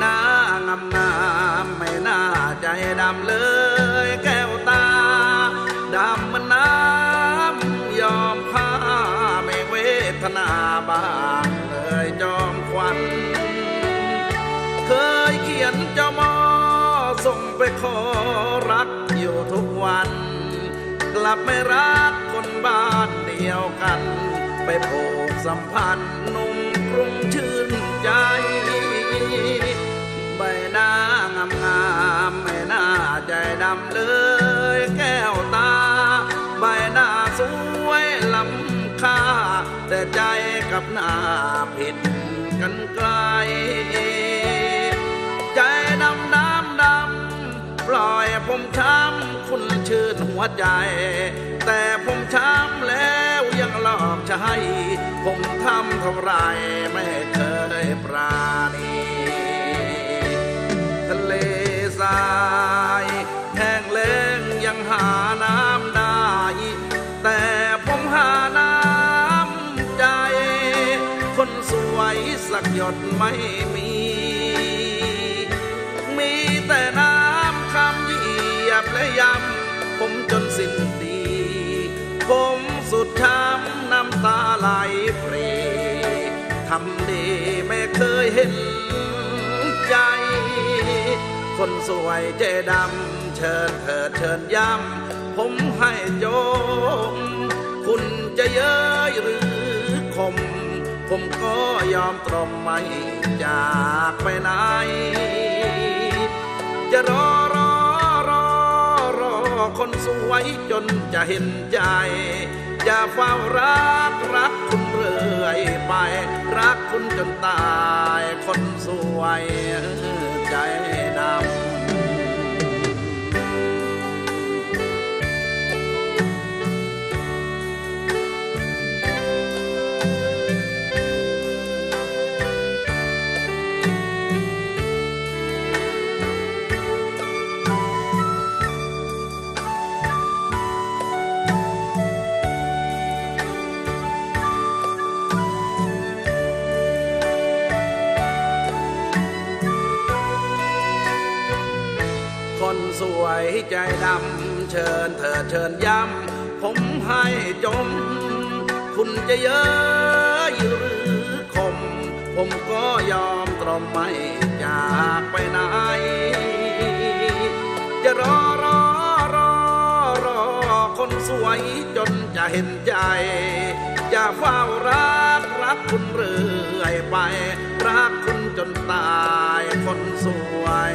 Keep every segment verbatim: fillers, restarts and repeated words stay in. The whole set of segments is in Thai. หน้างามงามไม่น่าใจดำเลยแก้วตาดำมันน้ำยอมผ้าไม่เวทนาบางเลยจอมควันเคยเขียนเจ้ามอส่งไปขอรักอยู่ทุกวันกลับไม่รักคนบ้านเดียวกันไปผูกสัมพันธ์นุ่มกรุงชื่นใจใบหน้างามงามไม่น่าใจดำเลยแก้วตาใบหน้าสวยล้ำค่าแต่ใจกับหน้าผิดกันไกลใจดำดำดำปล่อยผมช้ำคุณชื่นหัวใจแต่ผมช้ำแล้วยังหลอกใช้ผมทำเท่าไรไม่เคยปราณีทะเลทรายแห้งแล้งยังหาน้ำได้แต่ผมหาน้ำใจคนสวยสักหยดไม่มีมีแต่น้ำคำเหยียบและยำผมจนสิ้นดีผมสุดช้ำน้ำตาไหลปรีทำดีไม่เคยเห็นใจคนสวยใจดำเชิญเถิดเชิญย้ำผมให้โยมคุณจะเย้ยหรือคมผมก็ยอมตรมไม่จากไปไหนจะรอรอรอรอคนสวยจนจะเห็นใจจะเฝ้ารักรักคุณเรื่อยไปรักคุณจนตายคนสวยใจดำสวยใจดำเชิญเธอเชิญย้ำผมให้จมคุณจะเย้ยหรือคมผมก็ยอมตรมไม่จากไปไหนจะรอรอรอรอคนสวยจนจะเห็นใจจะเฝ้ารักรักคุณเรื่อยไปรักคุณจนตายคนสวย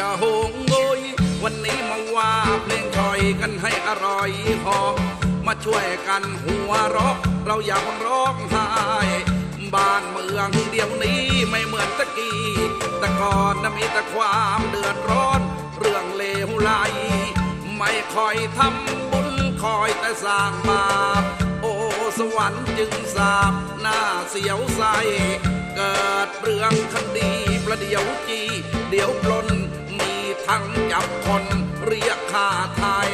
จะหงอยวันนี้มาว่าเพลงชอยกันให้อร่อยหอมมาช่วยกันหัวเราะเราอย่าเพิ่งร้องไห้บ้านเมืองเดี๋ยวนี้ไม่เหมือนตะกี้แต่ก่อนน่ะมีแต่ความเดือดร้อนเรื่องเลวไหลไม่คอยทำบุญคอยแต่สร้างบาปโอ้สวรรค์จึงสาปหน้าเสียวใสเกิดเรื่องคดีประเดี๋ยวจี้เดี๋ยวปล้นมีทั้งจับคนเรียกค่าไทย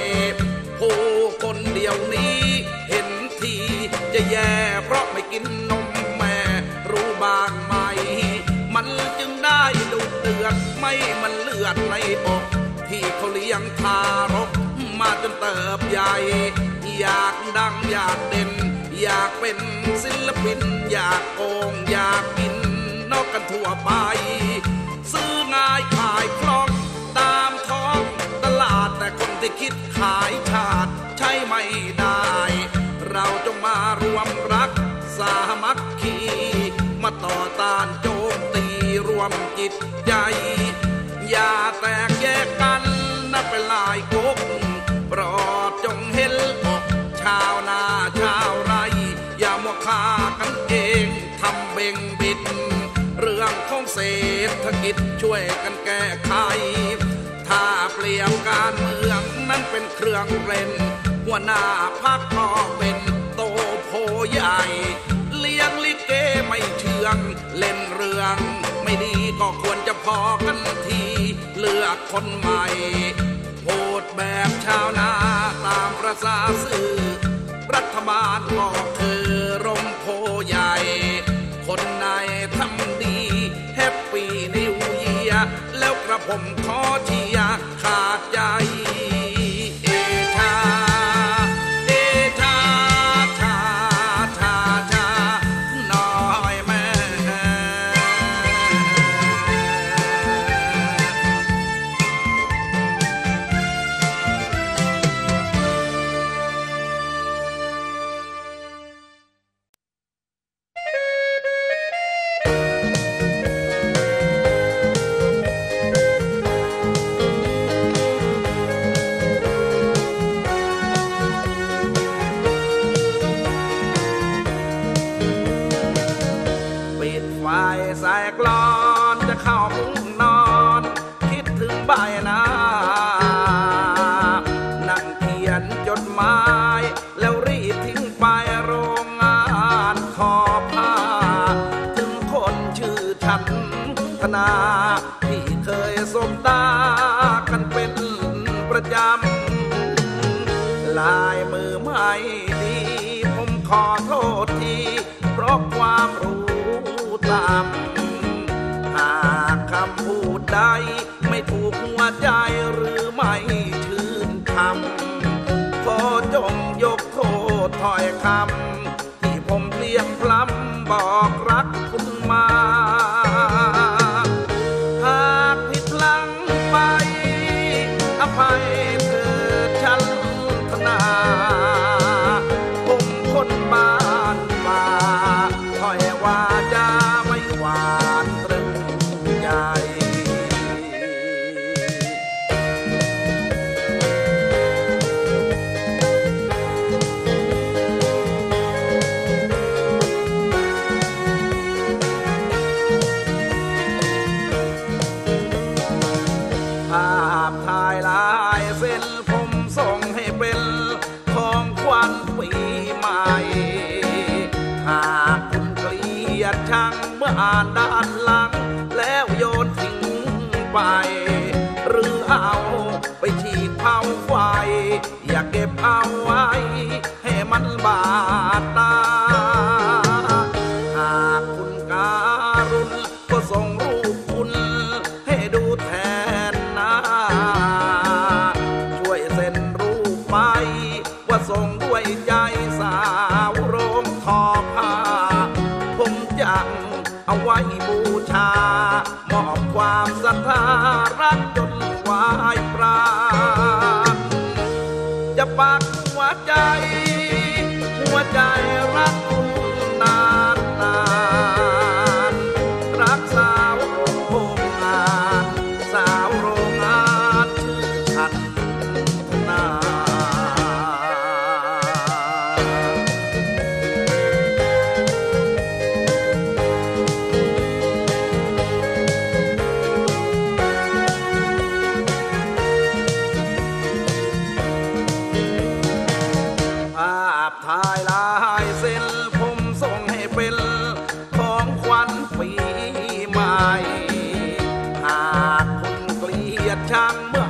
ผู้คนเดี๋ยวนี้เห็นทีจะแย่เพราะไม่กินนมแม่รู้บ้างไหมมันจึงได้ดุเดือดไม่มันเลือดในอกที่เขาเลี้ยงทารกมาจนเติบใหญ่อยากดังอยากเด่นอยากเป็นศิลปินอยากโกงอยากกินนอกกันทั่วไปซื้อง่ายขายคล่องตามท้องตลาดแต่คนที่คิดขายชาติใช่ไม่ได้เราจงมารวมรักสามัคคีมาต่อต้านโจมตีรวมจิตใจอย่าแตกแยกกันนับเป็นลายกบโปรดจงเห็นอกชาวนาชาวไร่อย่ามัวฆ่ากันเอง เศรษฐกิจช่วยกันแก้ไขถ้าเปลี่ยนการเมืองนั้นเป็นเครื่องเล่นหัวหน้าพรรคก็เป็นโตโพใหญ่เลี้ยงลิเกไม่เชื่องเล่นเรื่องไม่ดีก็ควรจะพอกันทีเลือกคนใหม่โหดแบบชาวนาตามประสาสื่อรัฐบาลก็คือร่มโพใหญ่คนไหนทำดีแฮปปี้นิวเยียร์แล้วกระผมขอเชียร์ขาดใจที่เคยสบตากันเป็นประจำลายมือไม่ดีผมขอโทษทีเพราะความรู้ต่ำหากคำพูดใดไม่ถูกหัวใจหรือไม่ชื่นคำขอจงยกโทษถ้อยคำที่ผมเลี่ยงพล้ำบอกรักคุณมาอ่านด้านหลังแล้วโยนทิ้งไปหรือเอาไปฉีกเผาไฟอย่าเก็บเอาไว้ให้มันบาดตาหากคุณการุณก็ส่งรูปคุณให้ดูแทนนะช่วยเซ็นรูปไปว่าส่งด้วยใจสาวโรงทอผ้าผมจังเอาไว้บูชามอบความศรัทธารักจนวายปราดจะปักหัวใจหัวใจรักคุณนานนานรักสาวโรงงานสาวโรงงานชื่อฉันนา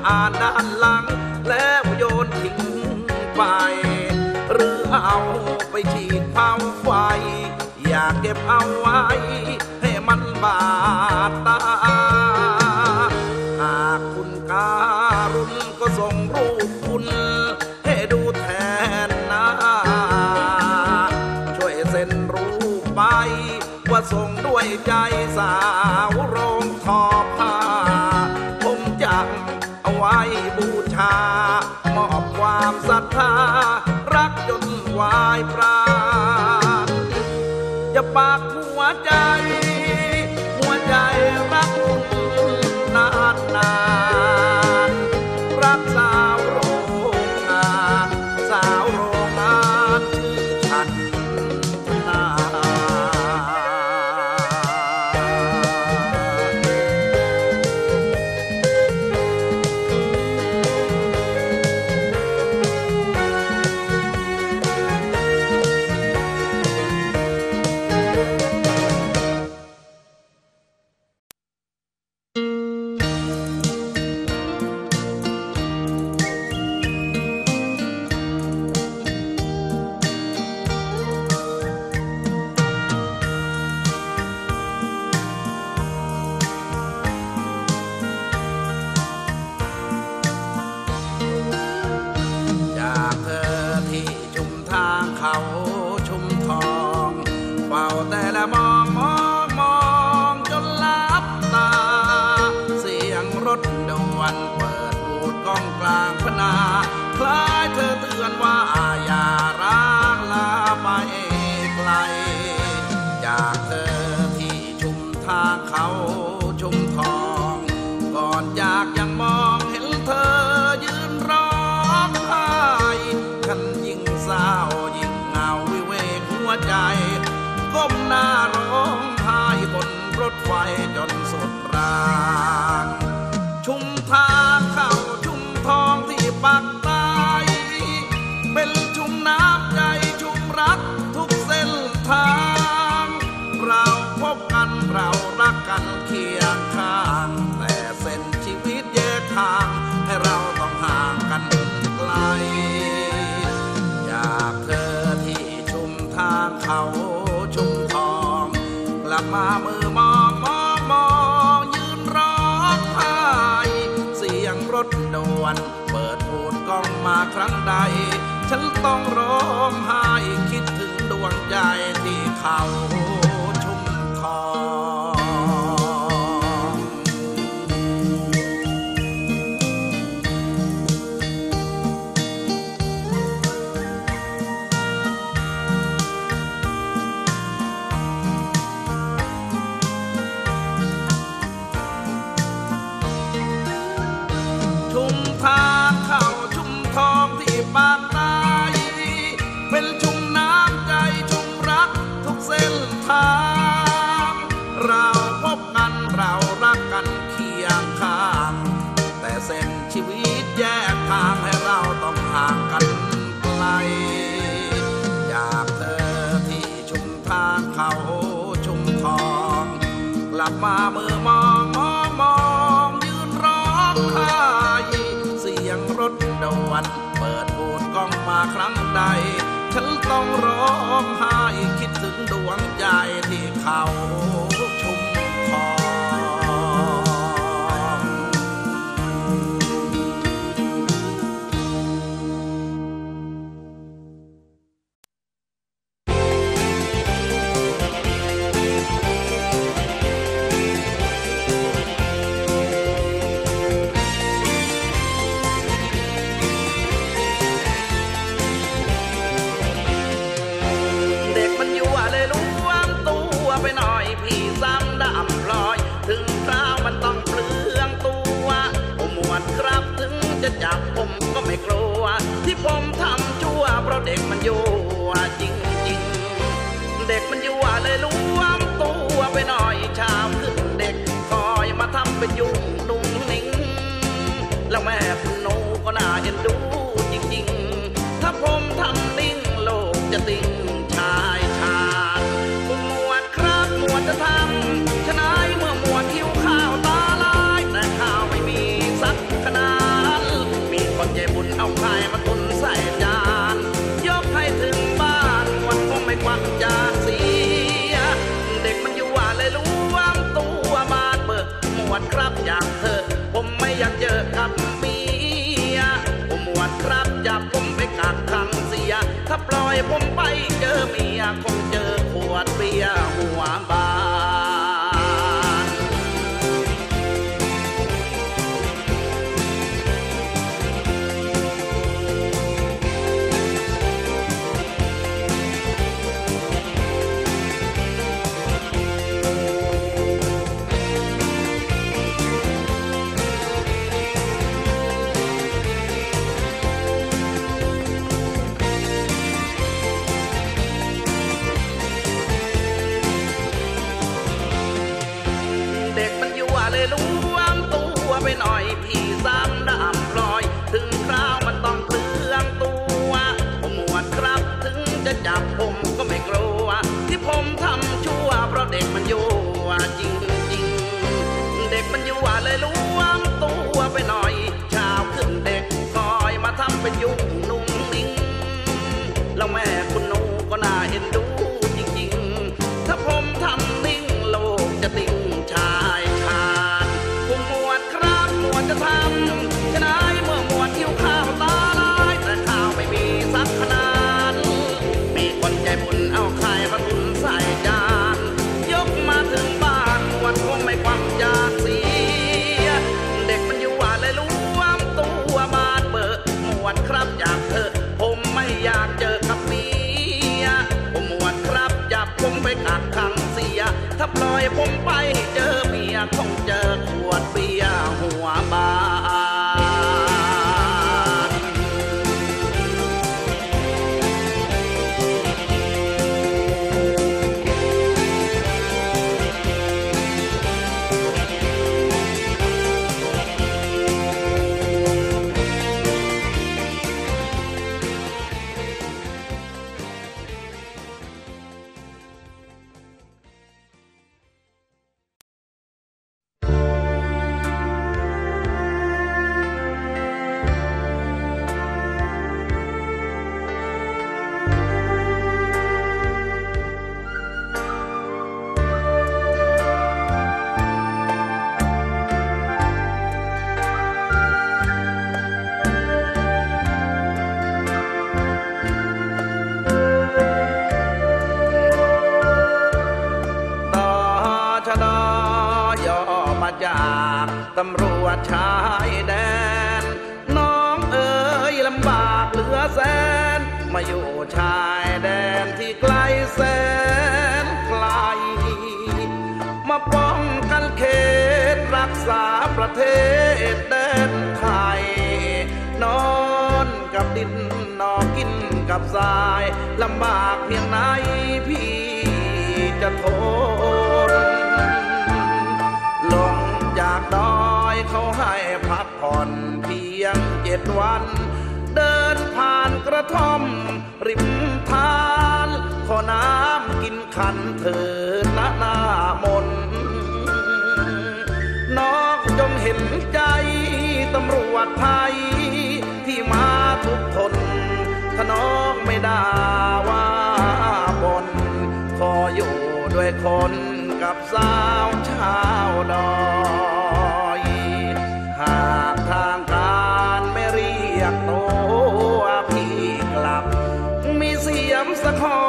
อ่านด้านหลังแล้วโยนทิ้งไปหรือเอาไปฉีดเผาไฟอย่าเก็บเอาไว้ให้มันบาดตาหากคุณการุณก็ส่งรูปคุณให้ดูแทนนะช่วยเซ็นรูปไปว่าส่งด้วยใจสาวโรงทอผ้าผมจังไว้บูชามอบความศรัทธารักจนวายปราดจะปักหัวใจหัวใจรักคุณนานนานรักสาวโรงงานสาวโรงงานชื่อฉันนา แต่ละมองมองมองจนหลับตาเสียงรถด่วนเปิดพูดก้องกลางพนาคล้ายเธอเตือนว่าอย่ารักลาไปไกลจากเธอที่ชุมทางเขาชุมทองก่อนจากยังมองเห็นเธอยืนร้องไห้ฉันยิ่งเศร้ายิ่งเหงาวิเวกหัวใจก้มหน้าร้องไห้บนรถไฟจนสุดรางชุมทางเขาชุมทองที่ปักใต้เป็นชุมน้ำใจชุมรักทุกเส้นทางเราพบกันเรารักกันเคียงข้างแต่เส้นชีวิตแยกทางให้เราต้องห่างกันไกลจากเธอที่ชุมทางเขาชุมทองกลับมามือมองมองมองยืนร้องไห้เสียงรถด่วนเปิดพูดกล้องมาครั้งใดฉันต้องร้องไห้คิดถึงดวงใจที่เขาชุมทองปากใต้เป็นชุมน้ำใจชุมรักทุกเส้นทางเราพบกันเรารักกันเคียงข้างแต่เส้นชีวิตแยกทางให้เราต้องห่างกันไกลจากเธอที่ชุมทางเขาชุมทองกลับมามือมองมองมองยืนร้องไห้เสียงรถด่วนเปิดพูดก้องมาครั้งใดฉันต้องร้องไห้คิดถึงดวงใจที่เขาชุมทองจับผมก็ไม่กลัวที่ผมทำชั่วเพราะเด็กมันยั่วจริงจริงเด็กมันยั่วเลยล้วมตัวไปหน่อยชามขึ้นเด็กคอยมาทำเป็นยุ่งนุ่งนิ่งแล้วแม่คุณหนูก็น่าเอ็นดูจริงจริงถ้าผมทำนิ่งโลกจะติ่งชายชาญผมหมวดครับหมวดจะทำชนะเมื่อหมวดหิวข้าวตาลายแต่ข้าวไม่มีสักขนาดคนใจบุญเอาไข่มาตุนใส่จานยกให้ถึงบ้านวันคงไม่ควักจานเสียเด็กมันอยู่ว่าเลยรู้ว่าตัวบ้านเบิกหมวดครับอยากเธอผมไม่อยากเจอกับเมียผมหมวดครับจับผมไปกักขังเสียถ้าปล่อยผมไปเจอเมียคงเจอขวดเบียร์หัวบาน ผมไปเจอเมียคงเจอขวดเบียร์หัวบานตำรวจชายแดนน้องเอ๋ยลำบากเหลือแสนมาอยู่ชายแดนที่ไกลแสนไกลมาป้องกันเขตรักษาประเทศแดนไทยนอนกับดินนอนกินกับทรายลำบากเพียงไหนพี่จะทนลงจากดอยเขาให้พักผ่อนเพียงเจ็ดวันเดินผ่านกระท่อมริมทานขอน้ำกินขันเถิดนะหน้ามนน้องจงเห็นใจตำรวจไทยที่มาทุกทนถ้าน้องไม่ได้ว่าบนขออยู่ด้วยคนกับสาวชาวดอยหากทางการไม่เรียกตัวพี่กลับมีเสียมสักหอ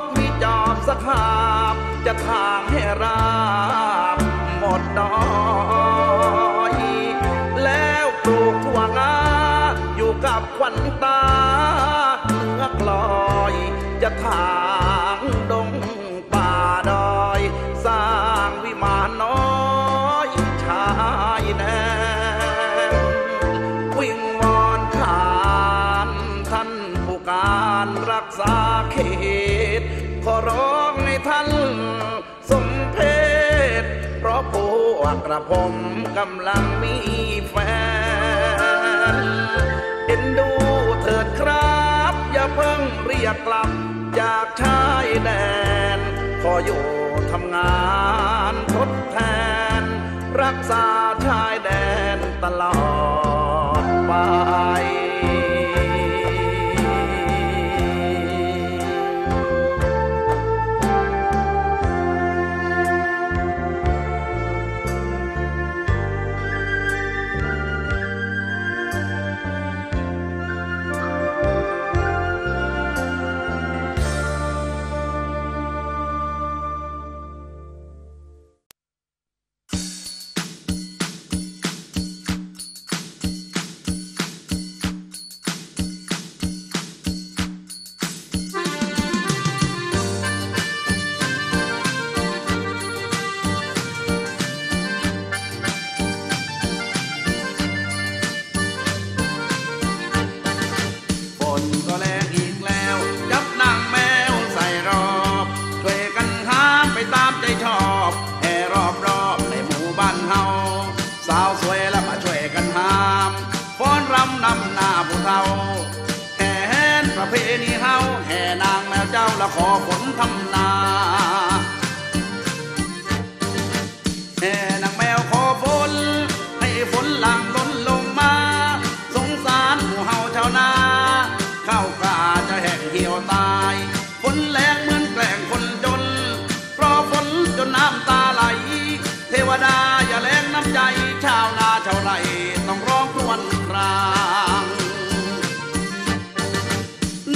บมีจอบสักหาบจะทางให้ราบหมดดอยแล้วปลูกถั่วงาอยู่กับขวัญตาเนื้อกลอยจะทางดงป่าดอยสร้างวิมานน้อยชายแดนวิ่งวอนขานท่านผู้การรักษาเขตขอร้องให้ท่านสมเพชเพราะพวกกระผมกำลังมีแฟนเอ็นดูเถิดครับอย่าเพิ่งเรียกกลับจากชายแดนขออยู่ทำงานทดแทนรักษาชายแดนตลอดไป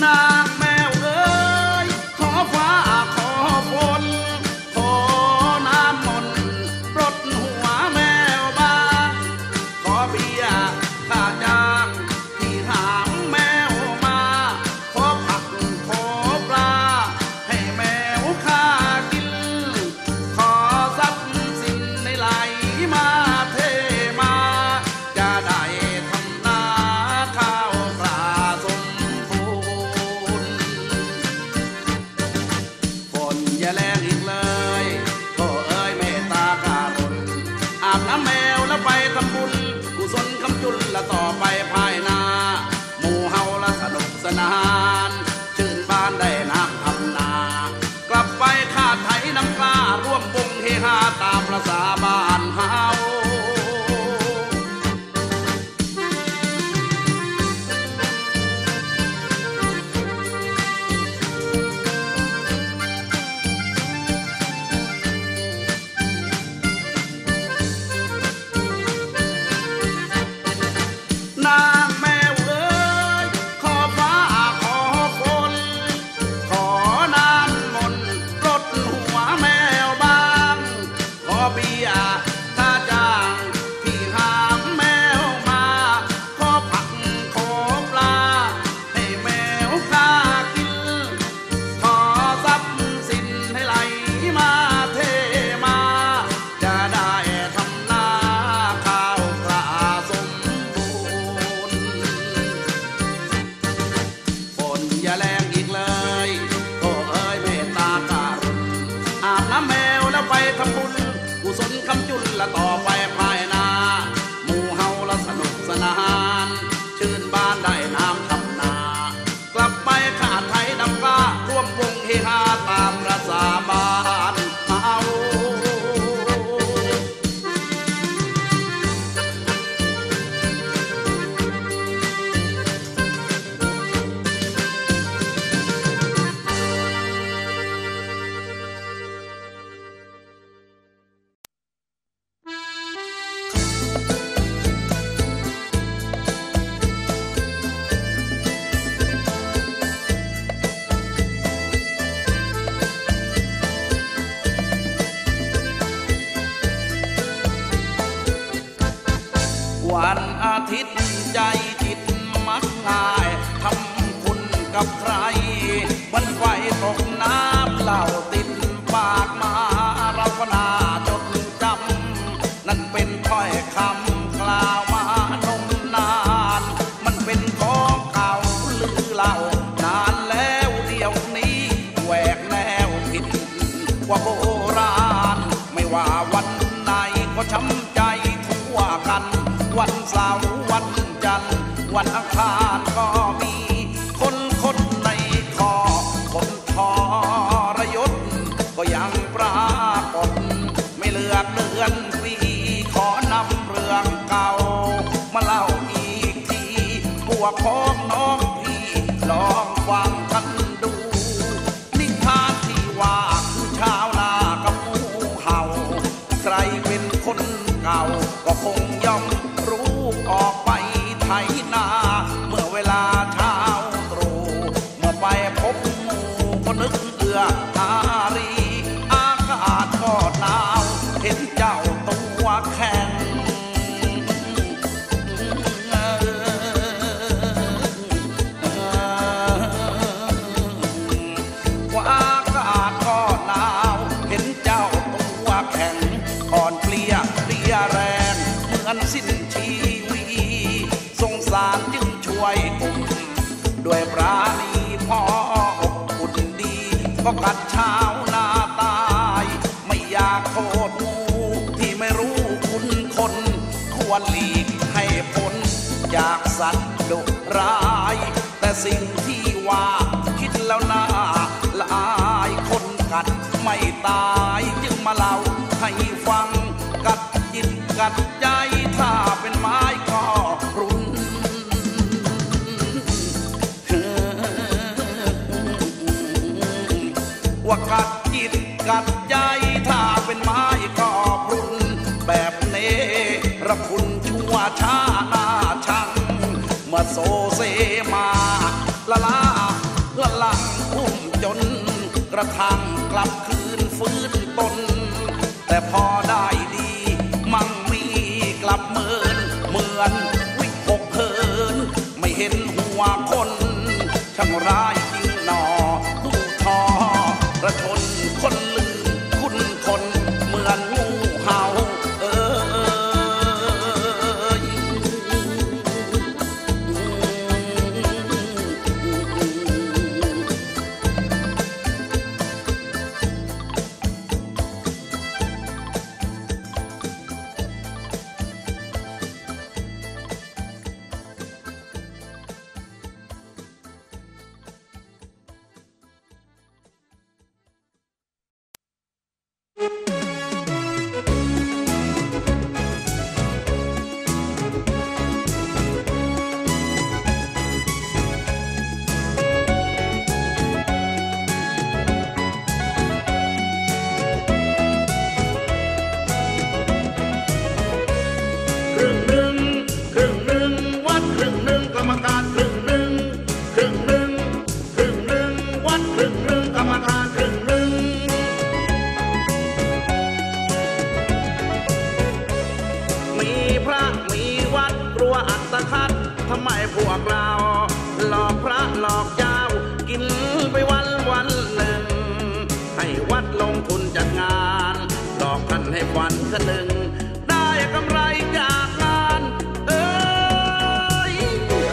นางแมวเอ๋ยขอฟ้าขอ แรงอีกเลยก็เอ่ยเมตตาการุณอาบน้ำแมวแล้วไปทำบุญกุศลคำจุลและต่อไปภายนาหมู่เฮาและสนุกสนานชื่นบ้านได้น้ำทำนากลับไปข้าไถน้ำกล้าร่วมวงเฮฮาตามประสาบ้านเฮาวันอาทิตย์ใจจิตมักง่ายทำคุณกับใครวันไฟตกน้ำเหล่าติดปากมาเราก็น่าจดจำนั่นเป็นถ้อยคำกล่าวมานมนานมันเป็นของเก่าลือเล่านานแล้วเดี๋ยวนี้แหวกแนวผิดกว่าโบราณไม่ว่าวันไหนก็ช้ำใจทั่วกันวันเสาร์วันจันทร์วันอังคารก็มีคนคนในคอคนทรยศก็ยังปรากฏไม่เลือกเดือนปีขอนำเรื่องเก่ามาเล่าอีกทีพวกพ้องน้องพี่ลองฟังกันดูนิทานที่ว่าคือชาวนากับงูเห่าใครเป็นคนเก่าก็คงย่อมออกไปไถนาเมื่อเวลาเช้าตรู่เมื่อไปพบหมู่ก็นึกเอื้ออารีอากาศก็หนาวเห็นเจ้าตัวแข็งว่าอากาศก็หนาวเห็นเจ้าตัวแข็งอ่อนเพลียเพลียแรงเหมือนสิ้นชีสงสารจึงช่วยอุ้มด้วยปราณีพออบอุ่นดีก็กัดชาวนาตายไม่อยากโทษงูที่ไม่รู้คุณคนควรหลีกให้พ้นจากสัตว์ดุร้ายแต่สิ่งที่ว่าคิดแล้วน่าละอายคนกัดไม่ตายจึงมาเล่าให้ฟังกัดจิตกัดใจถ้าเป็นไม้ก็ว่ากัดจิตกัดใจถ้าเป็นไม้ก็พรุนแบบเนรคุณชั่วช้าหน้าชังเมื่อโซเซมาละลาละลังพุ่มจนกระทั่งกลับคืนฟื้นตนแต่พอได้ดีมั่งมีกลับเมินเหมือนวิปกเพินไม่เห็นหัวคนช่างร้ายจริงหนอดูทอกระชนคนลืมคุณคนเหมือนงูเห่าเอ้ย ครึ่งหนึ่งมีพระมีวัดกลัวอัตคัดทำไมพวกเราหลอกพระหลอกเจ้ากินไปวันวันหนึ่งให้วัดลงทุนจัดงานหลอกท่านให้ฝันสนึงได้กำไรจากงานเอ้ย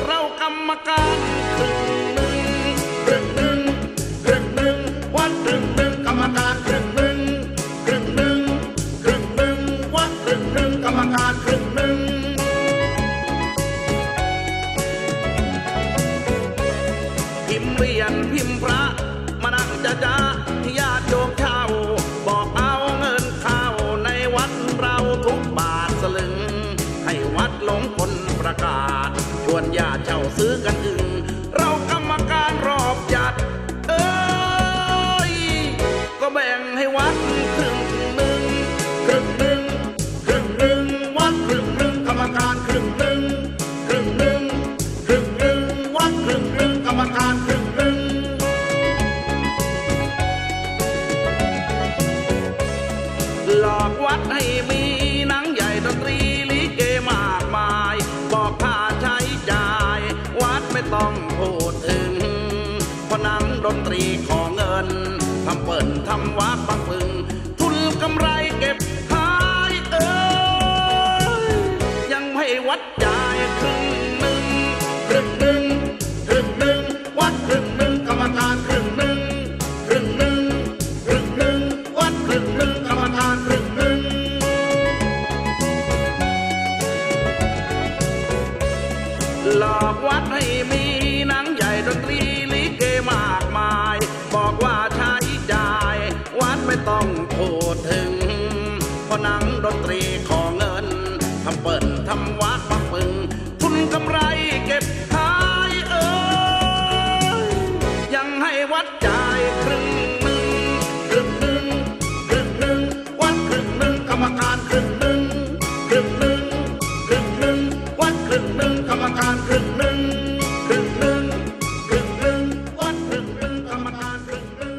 เรากรรมการครึ่งหนึ่งครึ่งหนึ่งครึ่งหนึ่งวัดครึ่งหนึ่งกรรมการครึ่งหนึ่งครึ่งหนึ่งครึ่งหนึ่งวัดครึ่งหนึ่งกรรมการครึ่งหนึ่งพิมพ์เรียนพิมพ์พระมานั่งจ้าจ้าที่ญาติโยมเช่าบอกเอาเงินเข้าในวัดเราทุกบาทสลึงให้วัดลงผลประกาศชวนญาติเช่าซื้อกันอึงเรากรรมการรอบจัดเอ้ยก็แบ่งให้วัดครึ่งหนึ่งครึ่งหนึ่งครึ่งหนึ่งวัดครึ่งหนึ่งกรรมการครึ่งหนึ่งครึ่งหนึ่งครึ่งหนึ่งวัดครึ่งหนึ่งกรรมการครึ่งหนึ่งหลอกวัดให้มีหนังใหญ่ดนตรีลิเกมากมายบอกค่าใช้จ่ายวัดไม่ต้องพูดถึงเพราะหนังดนตรีขอเงินทำเปิ่นทำวัดบังปึงทุนกำไรเก็บหายเอ้ยยังให้วัดจ่ายครึ่งหนึ่งครึ่งหนึ่งครึ่งหนึ่งวัดครึ่งหนึ่งกรรมการครึ่งหนึ่งครึ่งหนึ่งครึ่งหนึ่งวัดครึ่งหนึ่งกรรมการครึ่งหนึ่งหลอกวัดให้มีหนังใหญ่ดนตรีลิเกมากมายบอกว่าใช้จ่ายวัดไม่ต้องพูดถึงเพราะหนังดนตรีขอเงินทำเปิ่นทำวัดบังปึงทุนกำไรเก็บหายเอ้ยยังให้วัดจ่ายครึ่งหนึ่งครึ่งหนึ่งครึ่งหนึ่งวัดครึ่งหนึ่งกรรมการครึ่งหนึ่งครึ่งหนึ่งครึ่งหนึ่งวัดครึ่งหนึ่งกรรมการครึ่งหนึ่งครึ่งหนึ่งครึ่งหนึ่งวัดครึ่งหนึ่งกรรมการครึ่งหนึ่ง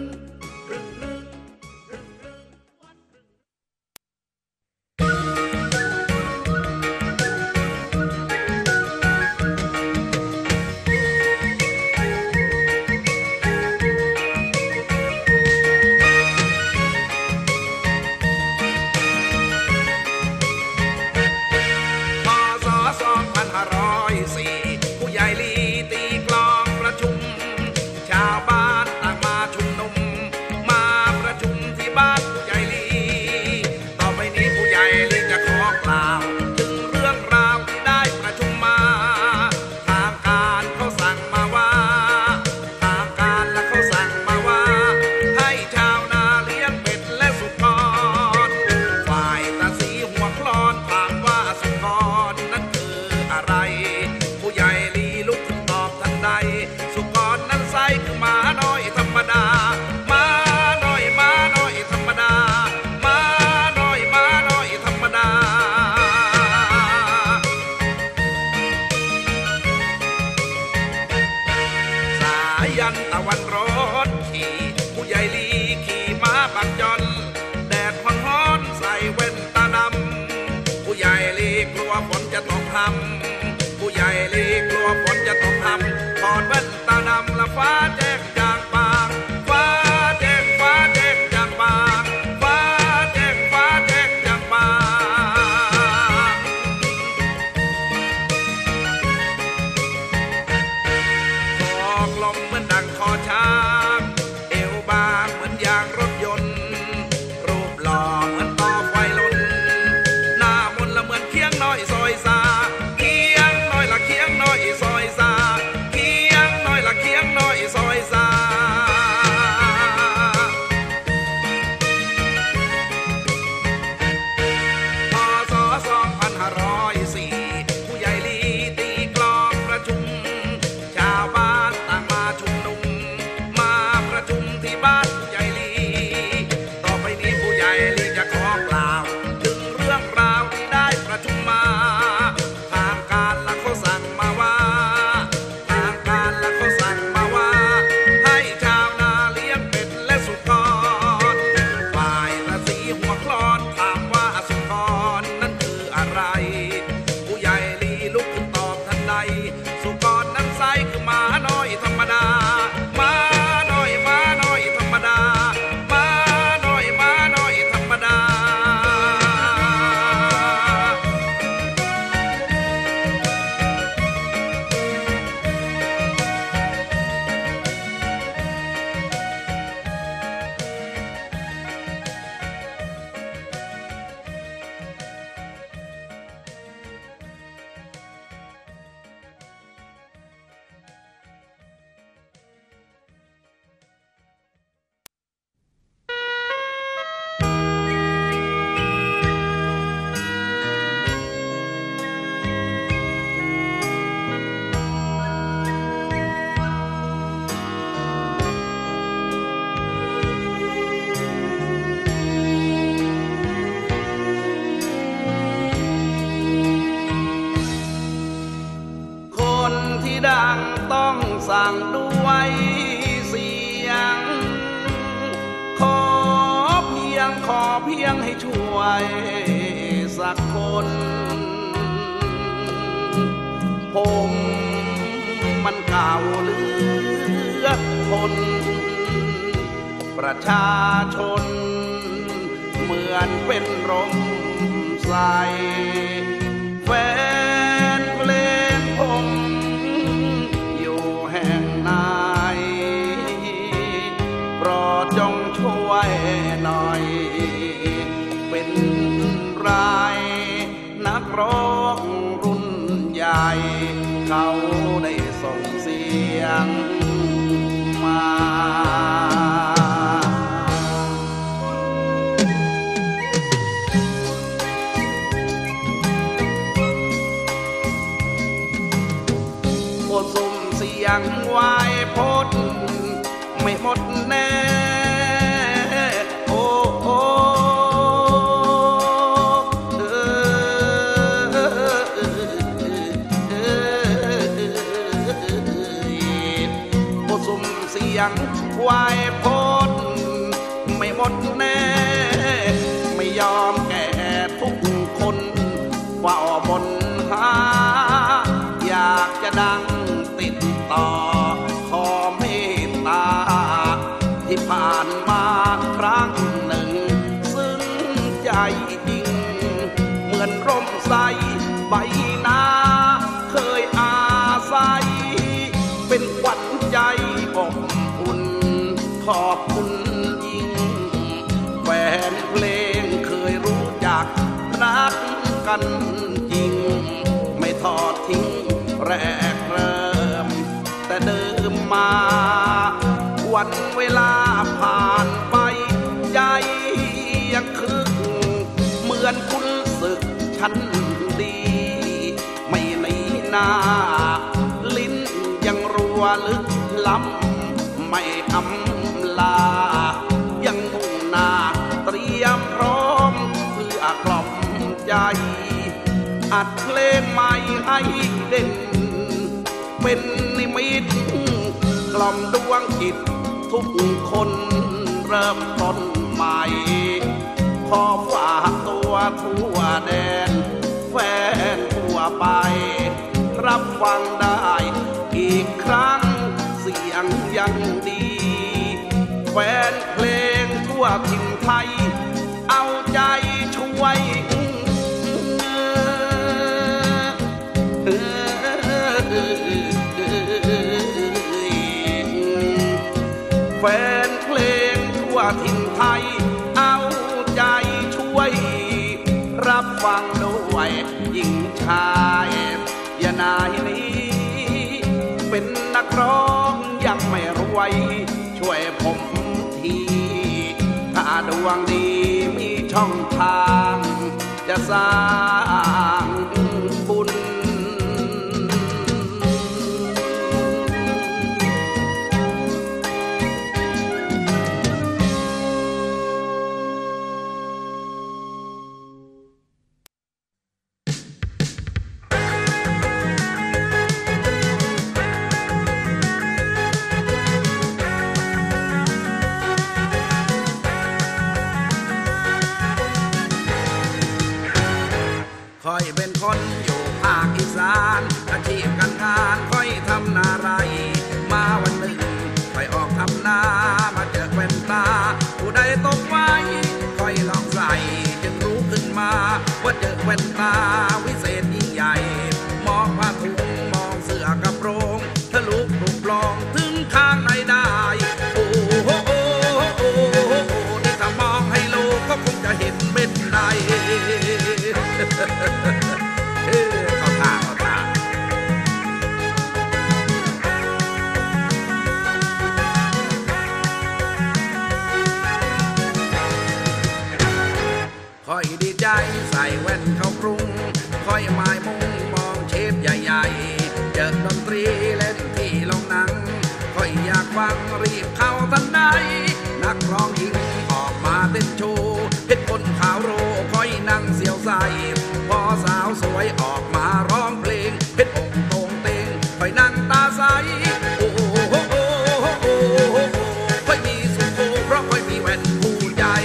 ขอเพียงให้ช่วยสักคนผมมันเก่าเหลือทนประชาชนเหมือนเป็นลมใสแฟนเพลงผมอยู่แห่งไหนโปรดจงช่วยหน่อยเป็นรายนักร้องรุ่นใหญ่เขาได้ส่งเสียงมายังวายพดไม่หมดแน่โอ้โอเออพดสุ่มเสียงวายพดไม่หมดแน่ไม่ยอมแก่ทุกคนว่าบนหาอยากจะดังต่อขอเมตตาที่ผ่านมาครั้งหนึ่งซึ้งใจจริงเหมือนร่มใสใบหน้าเคยอาศัยเป็นขวัญใจอบอุ่นขอบคุณยิ่งแฟนเพลงเคยรู้จักรักกันจริงไม่ทอดทิ้งแรกเริ่มแต่เดิมมาวันเวลาผ่านไปใจยังคึกเหมือนคุณศึกฉันดีไม่หนีหน้าลิ้นยังรัวลึกล้ำไม่อำลายังมุ่งหน้าเตรียมพร้อมเพื่อกล่อมใจอัดเพลงใหม่ให้เด่นเป็นนิมิตกล่อมดวงจิตทุกคนเริ่มต้นใหม่ขอฝากตัวทั่วแดนแฟนทั่วไปรับฟังได้อีกครั้งเสียงยังดีแฟนเพลงทั่วถิ่นไทยเอาใจช่วยแฟนเพลงทั่วถิ่นไทยเอาใจช่วยรับฟังด้วยยิ่งชายอย่านายนี้เป็นนักร้องยังไม่รวยช่วยผมทีถ้าดวงดีมีช่องทางจะสร้างบุญอาชีพการงานค่อยทำนาไรมาวันหนึ่งไปออกทำนามาเจอแว่นตาผู้ใดตกไว้ค่อยลองใส่จึงรู้ขึ้นมาว่าเจอแว่นตาวิเศษยิ่งใหญ่มองผ้าถุงมองเสื้อกระโปรงทะลุปลุกปลองถึงข้างในได้โอ้โหโอ้โหนี่ถ้ามองให้โลก็คงจะเห็นเม็ดใดใส่แว่นเข้ากรุงค่อยหมายมุ่งมองเชฟใหญ่ๆเจอดนตรีเล่นที่ลงหนังค่อยอยากฟังรีบเข้าทันใดนักร้องหญิงออกมาเต้นโชว์เห็นคนขาวโรค่อยนั่งเสียวใสพอสาวสวยออกมาร้องเพลงเห็นอกโต่งเต่งค่อยนั่งตาใสโอ้โหโอ้โหโอ้โหค่อยมีสุขเพราะค่อยมีแว่นผู้ใหญ่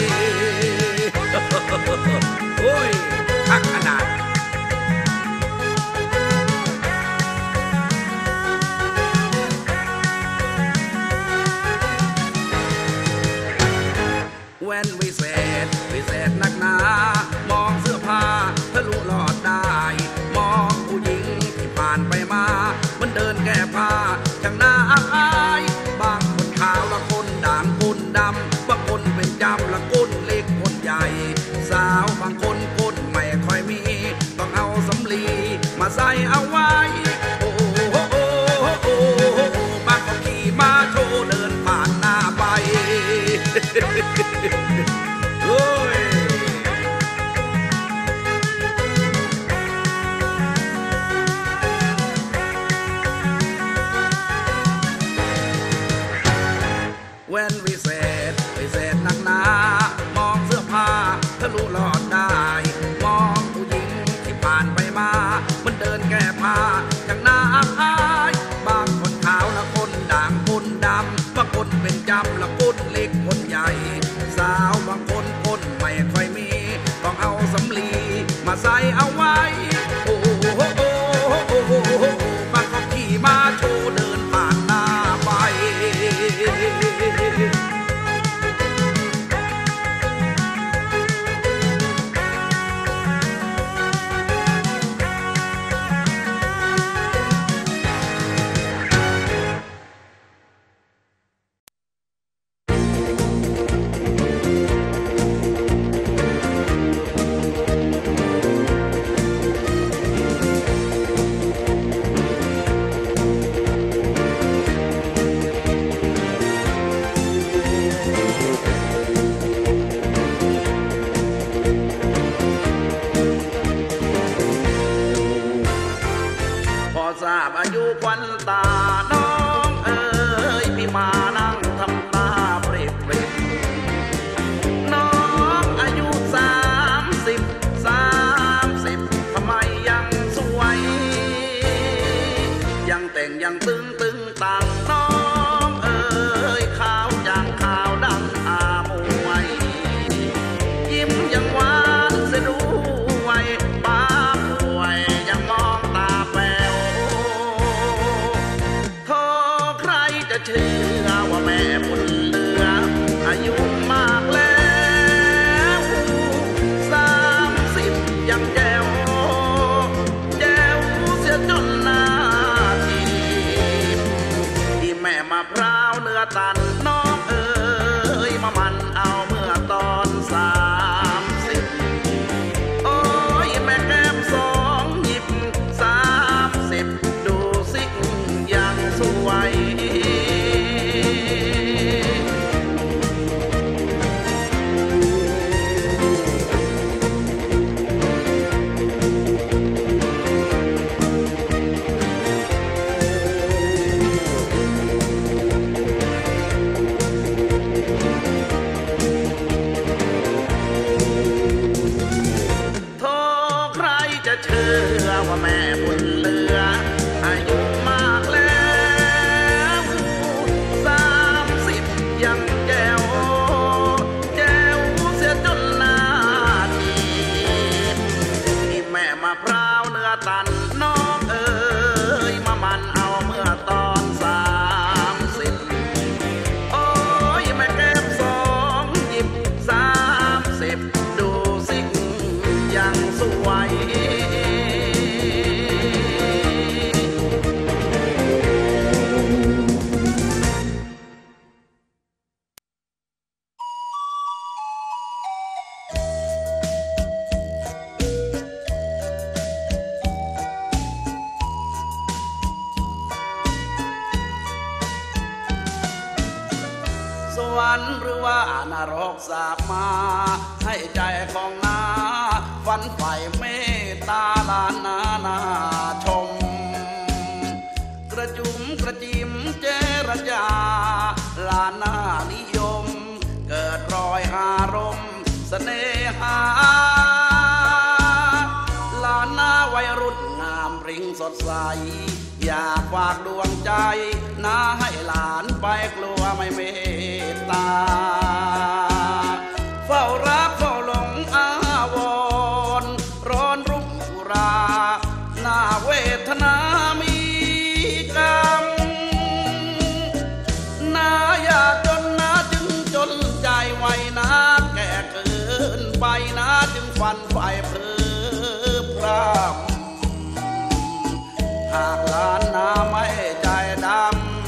แว่นวิเศษวิเศษนักหนามองเสื้อผ้าทะลุหลอดได้มองผู้หญิงที่ผ่านไปมามันเดินแก้ผ้าช่างน่าอายบางคนขาวละคนด่างคนดำบางคนเป็นจำละคนเล็กคนใหญ่สาวบางคนคนไม่ค่อยมีต้องเอาสำลีมาใส่เอาไว้แว่นวิเศษวิเศษนักหนามองเสื้อผ้าทะลุหลอดได้มองผู้หญิงที่ผ่านไปมามันเดินแก้ผ้าอย่างน่าอายบางคนขาวละคนด่างคนดำบางคนเป็นจำละคนเล็กคนใหญ่สาวบางคนคนไม่ค่อยมีต้องเอาสำลีมาใส่เอาไว้โอ้โหโอ้โหโอ้โหบางคนขี่มาโชว์เดินผ่านหน้าไปอายุควันตาน้องเอ๋ยพี่มานั่งทำตาเปรียบเปรียบน้องอายุสามสิบสามสิบทำไมยังสวยยังแต่งยังตึงตึงต่างน้องเอ๋ยขาวอย่างขาวดำอามวยยิ้มยังหวานเสียด้วยปากสวยยังมองตาแป๋วเชื่อว่าแม่บุญเหลืออายุมากแล้วสามสิบยังแจ๋วแจ๋วเสียจนหน้าทีที่แม่มาพร้าวเนื้อตันน้องเอ๋ยมามันเอาเมื่อตอนสามสิบโอ้ยแม่แก้มสองหยิบสามสิบดูสิยังสวยเชื่อว่าแม่บุญเหลืออายุมากแล้วสามสิบยังแจ๋วแจ๋วเสียจนหน้าทีที่แม่มาพร้าวเนื้อตันน้องเอ๋ยมามันเอาเมื่อตอนสามสิบโอ้ยแม่แก้มสองหยิบสามสิบดูสิยังสวยหรือว่านรกสาบมาให้ใจของนาฝันใฝ่เมตตาลานานาชมกระจุมกระจิมเจรจาลานานิยมเกิดรอยอารมณ์เสน่หาลานาวัยรุ่นงามริ้งสดใสอยากฝากดวงใจนาให้หลานไปกลัวไม่เมตตาเฝ้ารักเฝ้าหลงอาวรร้อนรุ่งราหน้าเวทนามีกรรมนาอยากจนนาจึงจนใจไว้นา ฝันฝ่ายเพ้อพรำหากล้านนาไม่ใจด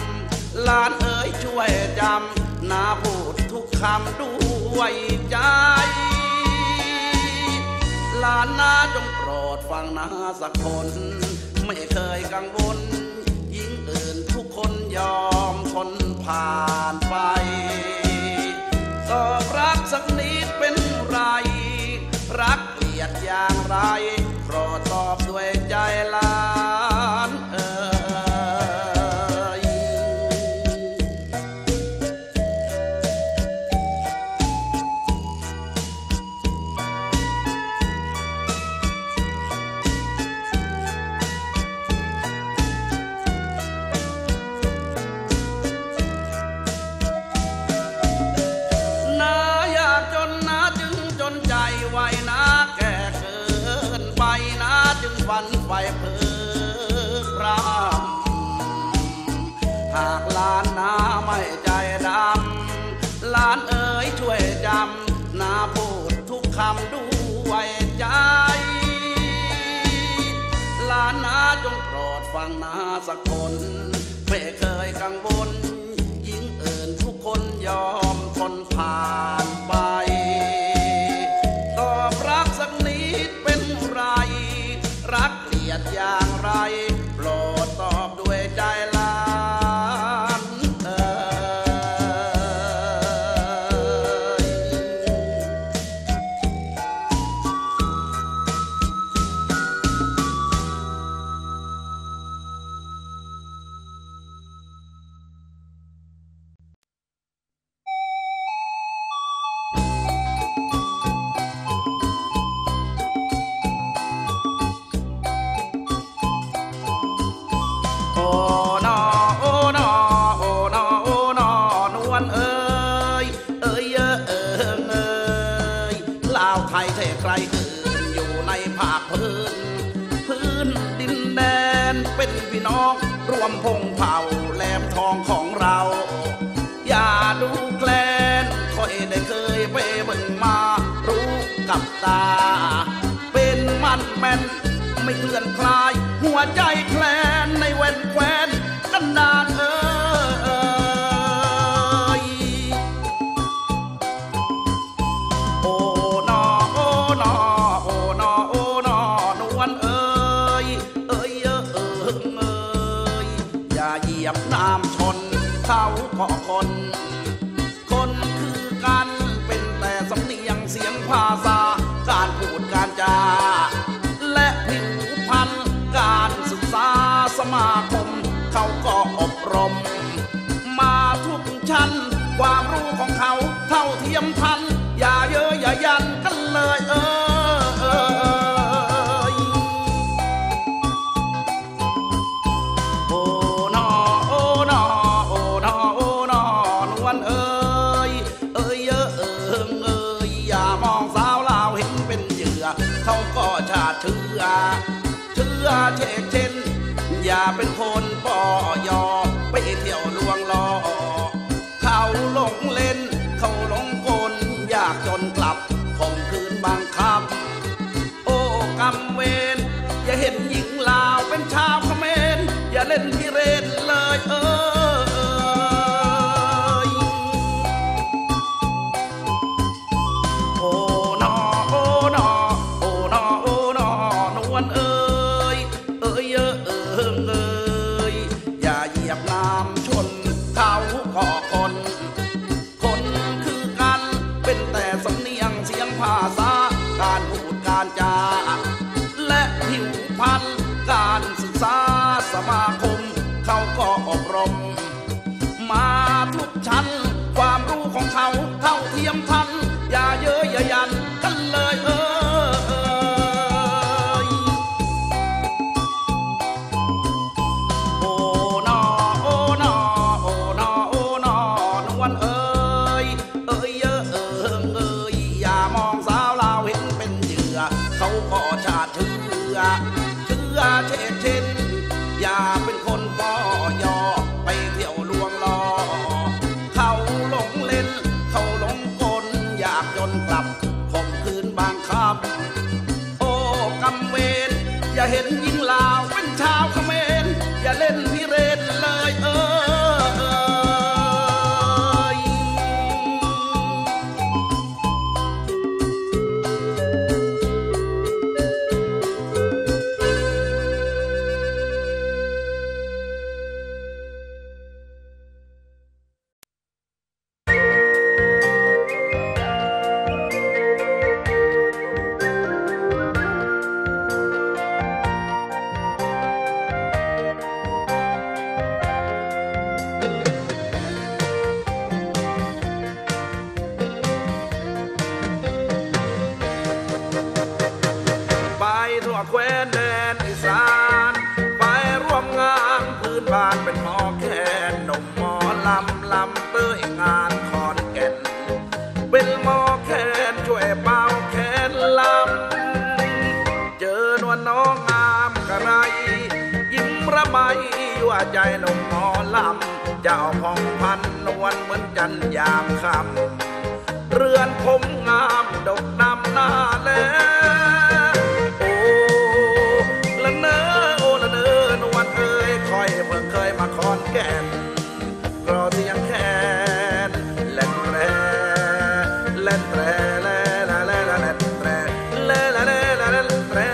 ำล้านเอ๋ยช่วยจำนาพูดทุกคำด้วยใจล้านนาจงโปรดฟังนาสักคนไม่เคยกังวลหญิงอื่นทุกคนยอมคนผ่านไปสอบรักสักนิดเป็นไรรักเกลียดอย่างไรโปรดตอบด้วยใจล้านเอ๋ยน้ายากจนน้าจึงจนใจไว้น้าแก่เกินไปน้าจึงฝันไฟเพ้อพรำหากล้านน้าไม่ใจดำล้านเอ๋ยช่วยจำน้าพูดทุกคำด้วยใจล้านน้าจงโปรดฟังน้าสักคนไม่เคยกังวลหญิงอื่นทุกคนยอมทนผ่านไปตอบรักสักนิดเป็นไรรักเกลียดอย่างไรโปรดตอบด้วยใจล้านเอ๋ยรวมพงเผ่าแหลมทองของเราอย่าดูแคลนคอยได้เคยไปเบิ่งมารู้กับตาเป็นมันแม่นไม่เคลื่อนคลายหัวใจแคลนในแว่นแควนกันนานเอ่ยโอ้นอโอ้นอโอ้นอโอ้นอนวลเอ่ยเอ่ยเอ่ยเอ่ยเหยียบน้ำชนเขาก็คนคนคือกันเป็นแต่สำเนียงเสียงภาษาการพูดการจาและผิวพรรณการศึกษาสมาคมเขาก็อบรมมาทุกชั้นความรู้ของเขาเท่าเทียมพันอย่าเย้ยอย่ายันกันเลยเออเชื่อเช็คเช่นอย่าเป็นคนป่อยอไปเที่ยวลวงล่อเขาหลงเล่นเขาหลงกลอยากจนกลับข่มขืนบังคับโอ้กำเวรอย่าเห็นหญิงลาวเป็นชาวเขมรอย่าเล่นพิเรนเลยเออโอ้นอโอ้นอโอ้นอโอ้นอนวลเอ้ยเอ้ยเอ้ยเอ้ยอย่าเหยียบน้ำชนเขาขอคนคนคือกันเป็นแต่สำเนียงเสียงภาษาการพูดการจาและผิวพรรณการศึกษาสมาคมเขาก็อบรมมาทุกชั้นความรู้ของเขาเท่าเทียมพันอย่าเย้ยอย่ายันกันเลยเออ บางคำโอ้กำเวนอย่าเห็นยิงลาวเป็นชาวเขมรอย่าเล่นพิเรนเลยเออใจหนุ่มหมอลำเจ้าของพันนวลเหมือนจันยามคำเรือนผมงามดกนำหน้าแลโอ้ละเนอโอ้ละเนอนวลเอ้ยคอยเพิ่งเคยมาขอนแก่นรอเรียงแค่แลนแร่แลนแร่แลแลแลแลแลแร่แลแลแลแลแลแร่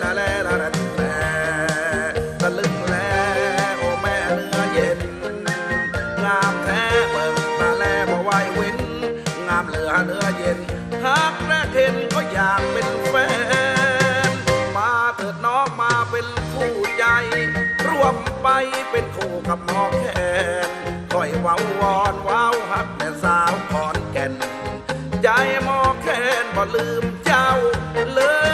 แลแลแลแลแร่ตะลึงแลเนื้อเย็นหากแรกเห็นก็อยากเป็นแฟนมาเถิดน้องมาเป็นคู่ใจร่วมไปเป็นคู่กับหมอแคนคอยว้าววอนว้าวฮักแม่สาวขอนแก่นใจหมอแคนบ่ลืมเจ้าเลย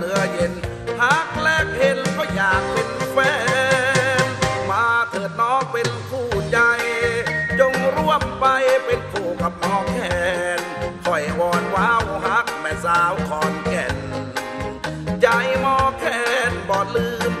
เนื้อเย็นหากแลกเห็นก็อยากเป็นแฟนมาเถิดน้องเป็นคู่ใจจงร่วมไปเป็นคู่กับหมอแคนคอยวอนว้าวฮักแม่สาวขอนแก่นใจหมอแคนบ่ลืม